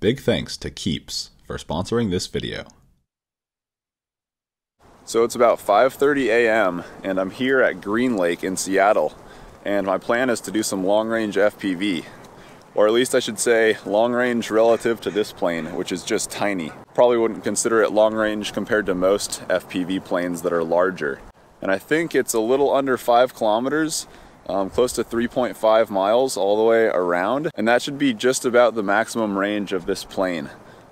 Big thanks to Keeps for sponsoring this video. So it's about 5:30 a.m. and I'm here at Green Lake in Seattle, and my plan is to do some long-range FPV, or at least I should say long-range relative to this plane, which is just tiny. Probably wouldn't consider it long-range compared to most FPV planes that are larger. And I think it's a little under 5 kilometers, close to 3.5 miles all the way around, and that should be just about the maximum range of this plane.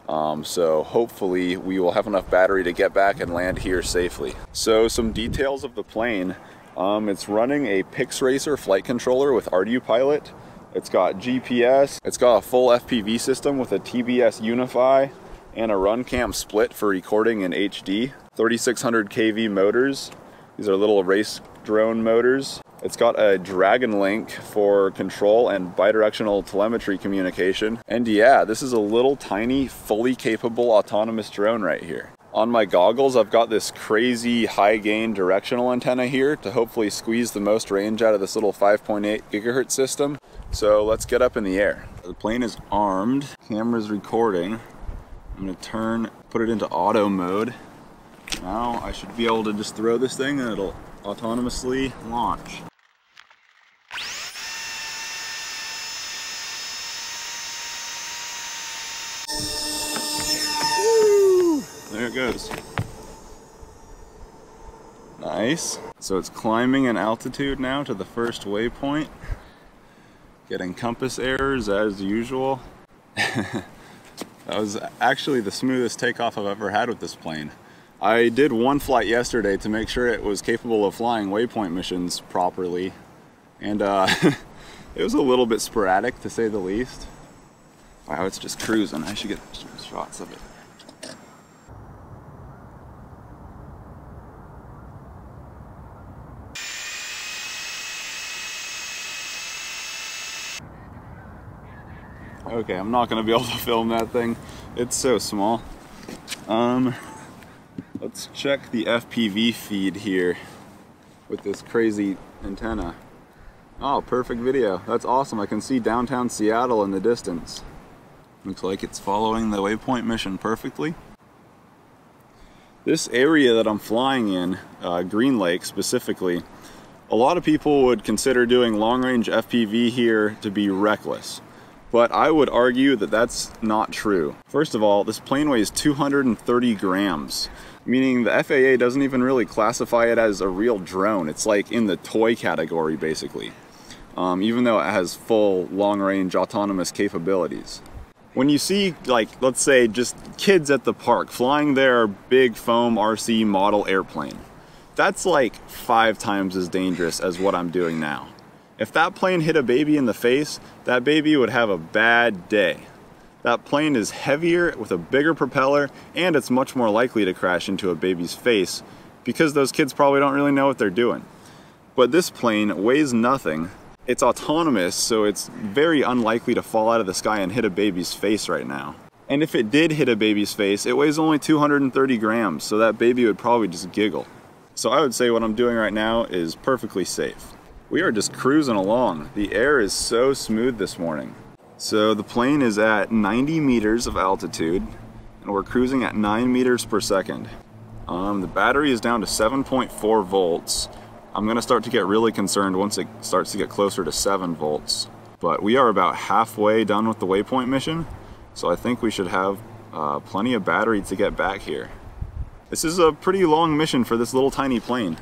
So hopefully we will have enough battery to get back and land here safely. So some details of the plane. It's running a PixRacer flight controller with ArduPilot. It's got GPS. It's got a full FPV system with a TBS Unify and a RunCam split for recording in HD. 3600KV motors. These are little race drone motors. It's got a Dragon Link for control and bidirectional telemetry communication. And yeah, this is a little tiny, fully capable autonomous drone right here. On my goggles, I've got this crazy high gain directional antenna here to hopefully squeeze the most range out of this little 5.8 gigahertz system. So let's get up in the air. The plane is armed, camera's recording. I'm gonna put it into auto mode. Now I should be able to just throw this thing and it'll autonomously launch. Woo! There it goes. Nice. So it's climbing in altitude now to the first waypoint. Getting compass errors as usual. That was actually the smoothest takeoff I've ever had with this plane. I did one flight yesterday to make sure it was capable of flying waypoint missions properly, and it was a little bit sporadic, to say the least. Wow, it's just cruising. I should get some shots of it. Okay, I'm not going to be able to film that thing. It's so small. Let's check the FPV feed here with this crazy antenna. Oh, perfect video. That's awesome. I can see downtown Seattle in the distance. Looks like it's following the waypoint mission perfectly. This area that I'm flying in, Green Lake specifically, a lot of people would consider doing long-range FPV here to be reckless. But I would argue that that's not true. First of all, this plane weighs 230 grams, meaning the FAA doesn't even really classify it as a real drone. It's like in the toy category, basically, even though it has full long-range autonomous capabilities. When you see, like, let's say just kids at the park flying their big foam RC model airplane, that's like 5 times as dangerous as what I'm doing now. If that plane hit a baby in the face, that baby would have a bad day. That plane is heavier with a bigger propeller, and it's much more likely to crash into a baby's face because those kids probably don't really know what they're doing. But this plane weighs nothing. It's autonomous, so it's very unlikely to fall out of the sky and hit a baby's face right now. And if it did hit a baby's face, it weighs only 230 grams, so that baby would probably just giggle. So I would say what I'm doing right now is perfectly safe. We are just cruising along. The air is so smooth this morning. So the plane is at 90 meters of altitude, and we're cruising at 9 meters per second. The battery is down to 7.4 volts. I'm gonna start to get really concerned once it starts to get closer to 7 volts. But we are about halfway done with the waypoint mission, so I think we should have plenty of battery to get back here. This is a pretty long mission for this little tiny plane.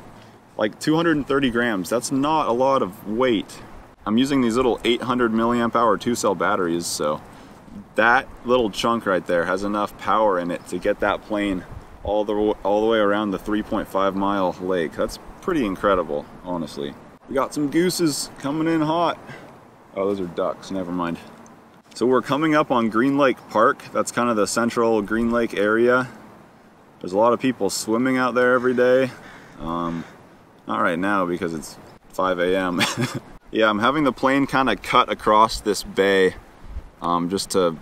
Like 230 grams, that's not a lot of weight. I'm using these little 800 milliamp hour 2-cell batteries, so that little chunk right there has enough power in it to get that plane all the way around the 3.5 mile lake. That's pretty incredible, honestly. We got some gooses coming in hot. Oh, those are ducks, never mind. So we're coming up on Green Lake Park. That's kind of the central Green Lake area. There's a lot of people swimming out there every day. Not right now because it's 5 a.m. Yeah, I'm having the plane kind of cut across this bay just to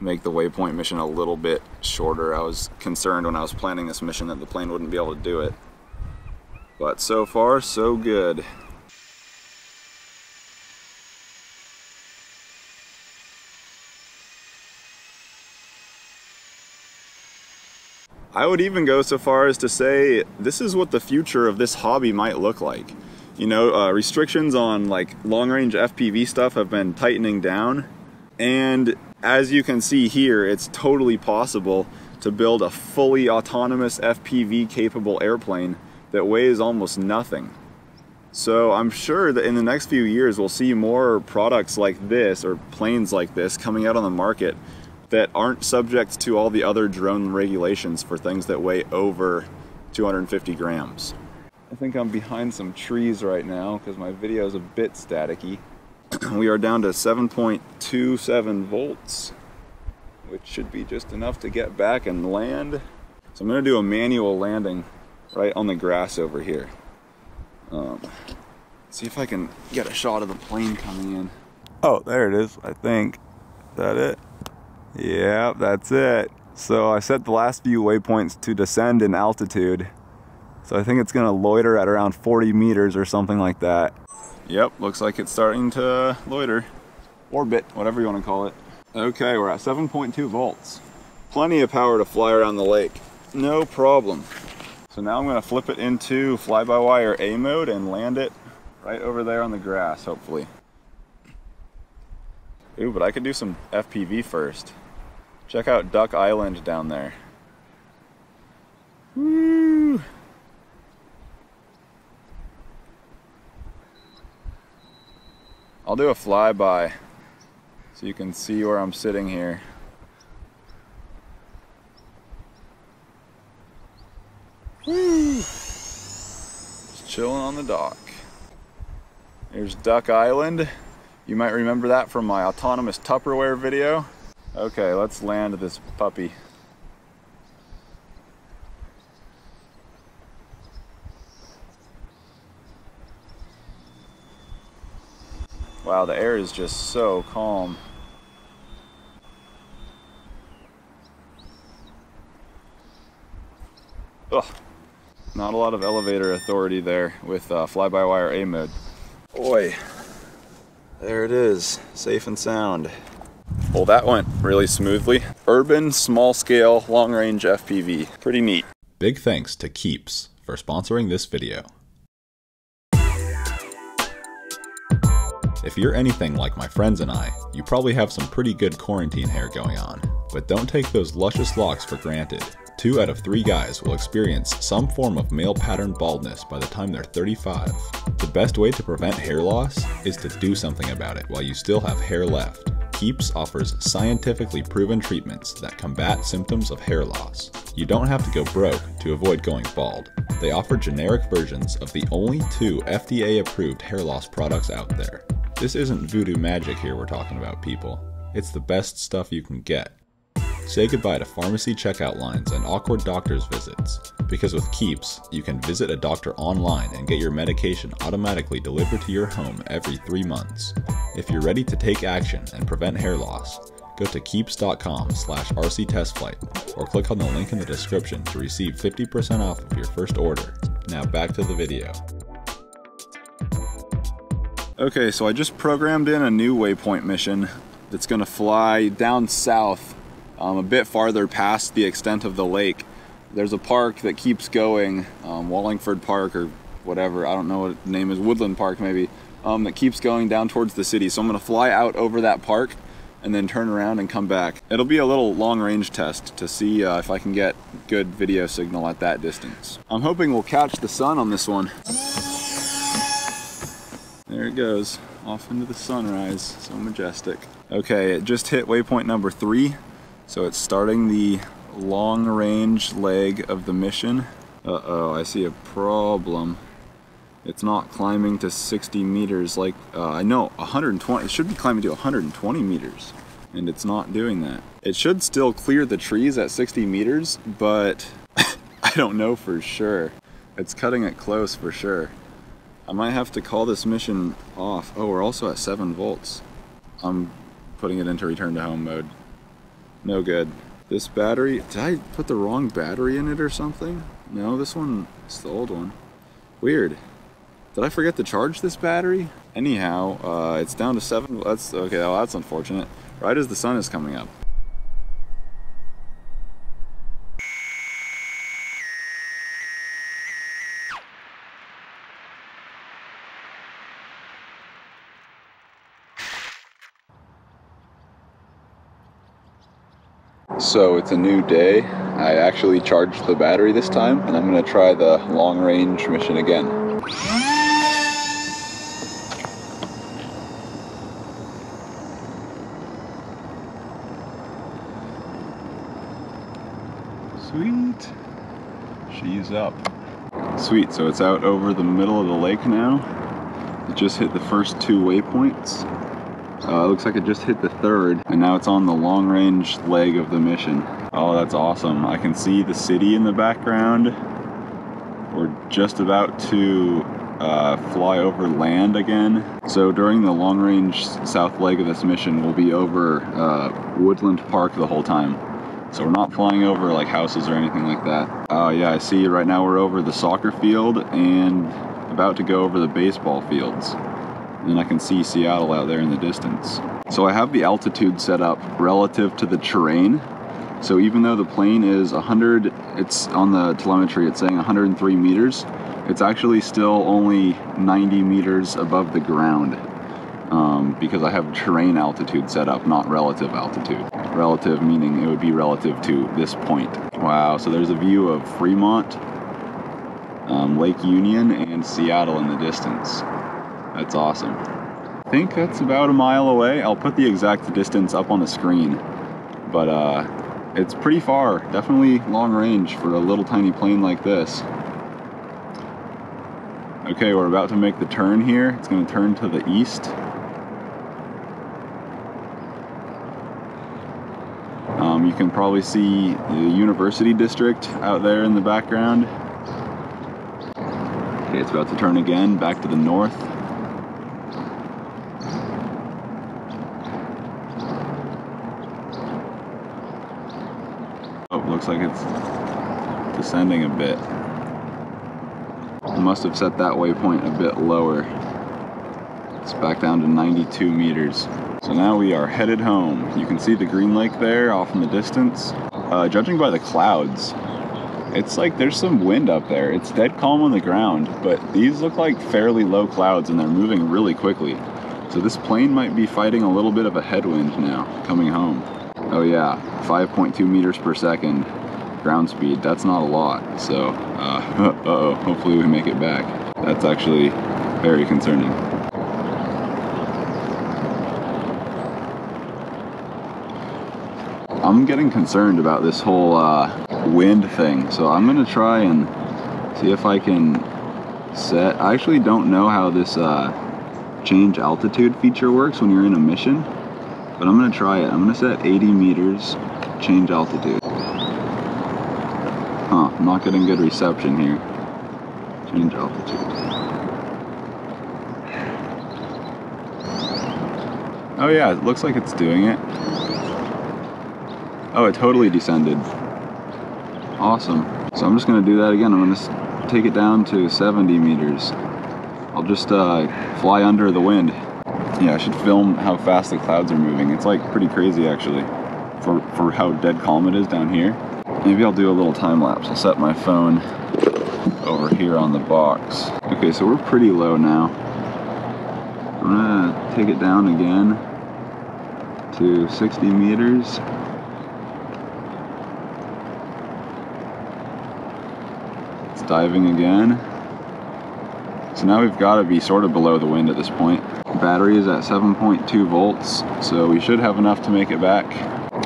make the waypoint mission a little bit shorter. I was concerned when I was planning this mission that the plane wouldn't be able to do it. But so far, so good. I would even go so far as to say this is what the future of this hobby might look like. You know, restrictions on like long-range FPV stuff have been tightening down, and as you can see here, it's totally possible to build a fully autonomous FPV-capable airplane that weighs almost nothing. So I'm sure that in the next few years we'll see more products like this, or planes like this, coming out on the market that aren't subject to all the other drone regulations for things that weigh over 250 grams. I think I'm behind some trees right now because my video is a bit staticky. We are down to 7.27 volts, which should be just enough to get back and land. So I'm going to do a manual landing right on the grass over here. See if I can get a shot of the plane coming in. Oh, there it is, I think. Is that it? Yeah, that's it. So I set the last few waypoints to descend in altitude. So I think it's going to loiter at around 40 meters or something like that. Yep, looks like it's starting to loiter. Orbit, whatever you want to call it. Okay, we're at 7.2 volts. Plenty of power to fly around the lake. No problem. So now I'm going to flip it into fly-by-wire A mode and land it right over there on the grass, hopefully. Ooh, but I could do some FPV first. Check out Duck Island down there. Woo! I'll do a flyby so you can see where I'm sitting here. Woo! Just chilling on the dock. Here's Duck Island. You might remember that from my autonomous Tupperware video. Okay, let's land this puppy. Wow, the air is just so calm. Ugh, not a lot of elevator authority there with fly-by-wire A mode. Boy, there it is, safe and sound. Well, that went really smoothly. Urban, small-scale, long-range FPV. Pretty neat. Big thanks to Keeps for sponsoring this video. If you're anything like my friends and I, you probably have some pretty good quarantine hair going on. But don't take those luscious locks for granted. 2 out of 3 guys will experience some form of male pattern baldness by the time they're 35. The best way to prevent hair loss is to do something about it while you still have hair left. Keeps offers scientifically proven treatments that combat symptoms of hair loss. You don't have to go broke to avoid going bald. They offer generic versions of the only 2 FDA-approved hair loss products out there. This isn't voodoo magic here we're talking about, people. It's the best stuff you can get. Say goodbye to pharmacy checkout lines and awkward doctor's visits, because with Keeps, you can visit a doctor online and get your medication automatically delivered to your home every 3 months. If you're ready to take action and prevent hair loss, go to keeps.com/rctestflight or click on the link in the description to receive 50% off of your first order. Now back to the video. Okay, so I just programmed in a new waypoint mission that's going to fly down south, a bit farther past the extent of the lake. There's a park that keeps going, Wallingford Park or whatever, I don't know what the name is, Woodland Park maybe, that keeps going down towards the city. So I'm going to fly out over that park and then turn around and come back. It'll be a little long-range test to see if I can get good video signal at that distance. I'm hoping we'll catch the sun on this one. There it goes, off into the sunrise, so majestic. Okay, it just hit waypoint number 3, so it's starting the long range leg of the mission. Uh-oh, I see a problem. It's not climbing to 60 meters like, I know, 120, it should be climbing to 120 meters, and it's not doing that. It should still clear the trees at 60 meters, but I don't know for sure. It's cutting it close for sure. I might have to call this mission off. Oh, we're also at 7 volts. I'm putting it into return to home mode. No good. This battery, did I put the wrong battery in it or something? No, this one is the old one. Weird. Did I forget to charge this battery? Anyhow, it's down to 7 volts. That's, okay, well, that's unfortunate. Right as the sun is coming up. So it's a new day. I actually charged the battery this time, and I'm going to try the long-range mission again. Sweet. She's up. Sweet, so it's out over the middle of the lake now. It just hit the first two waypoints. Looks like it just hit the third, and now it's on the long-range leg of the mission. Oh, that's awesome. I can see the city in the background. We're just about to fly over land again. So during the long-range south leg of this mission, we'll be over Woodland Park the whole time. So we're not flying over like houses or anything like that. Yeah, I see right now we're over the soccer field and about to go over the baseball fields. And I can see Seattle out there in the distance. So I have the altitude set up relative to the terrain. So even though the plane is 100, it's on the telemetry, it's saying 103 meters, it's actually still only 90 meters above the ground because I have terrain altitude set up, not relative altitude. Relative meaning it would be relative to this point. Wow, so there's a view of Fremont, Lake Union, and Seattle in the distance. That's awesome. I think that's about a mile away. I'll put the exact distance up on the screen, but it's pretty far. Definitely long range for a little tiny plane like this. Okay, we're about to make the turn here. It's going to turn to the east. You can probably see the University District out there in the background. Okay, it's about to turn again back to the north. Looks like it's descending a bit. I must have set that waypoint a bit lower. It's back down to 92 meters. So now we are headed home. You can see the Green Lake there off in the distance. Judging by the clouds, it's like there's some wind up there. It's dead calm on the ground, but these look like fairly low clouds and they're moving really quickly. So this plane might be fighting a little bit of a headwind now coming home. Oh yeah, 5.2 meters per second ground speed. That's not a lot, so uh-oh, hopefully we make it back. That's actually very concerning. I'm getting concerned about this whole wind thing, so I'm gonna try and see if I can set... I actually don't know how this change altitude feature works when you're in a mission. But I'm gonna try it. I'm gonna set 80 meters, change altitude. Huh, I'm not getting good reception here. Change altitude. Oh yeah, it looks like it's doing it. Oh, it totally descended. Awesome. So I'm just gonna do that again. I'm gonna take it down to 70 meters. I'll just fly under the wind. Yeah, I should film how fast the clouds are moving. It's like pretty crazy actually for how dead calm it is down here. Maybe I'll do a little time lapse. I'll set my phone over here on the box. Okay, so we're pretty low now. I'm gonna take it down again to 60 meters. It's diving again. So now we've got to be sort of below the wind at this point. Battery is at 7.2 volts, so we should have enough to make it back.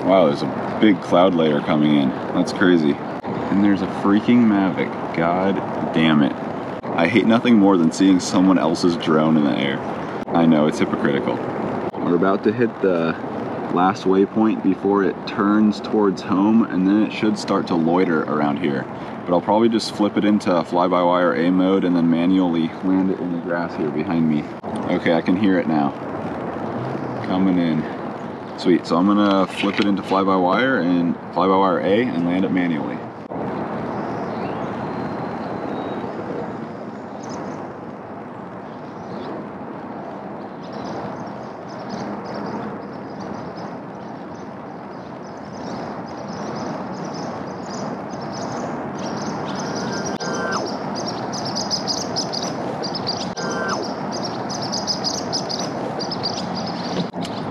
Wow, there's a big cloud layer coming in. That's crazy. And there's a freaking Mavic. God damn it. I hate nothing more than seeing someone else's drone in the air. I know, it's hypocritical. We're about to hit the last waypoint before it turns towards home, and then it should start to loiter around here. But I'll probably just flip it into fly-by-wire A mode and then manually land it in the grass here behind me. Okay, I can hear it now. Coming in. Sweet, so I'm gonna flip it into fly-by-wire and fly-by-wire A and land it manually.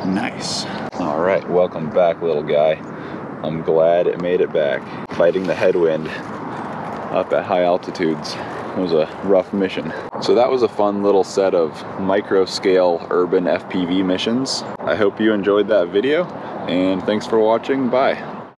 Nice. All right, welcome back, little guy. I'm glad it made it back. Fighting the headwind up at high altitudes was a rough mission. So that was a fun little set of micro scale urban FPV missions. I hope you enjoyed that video, and thanks for watching. Bye.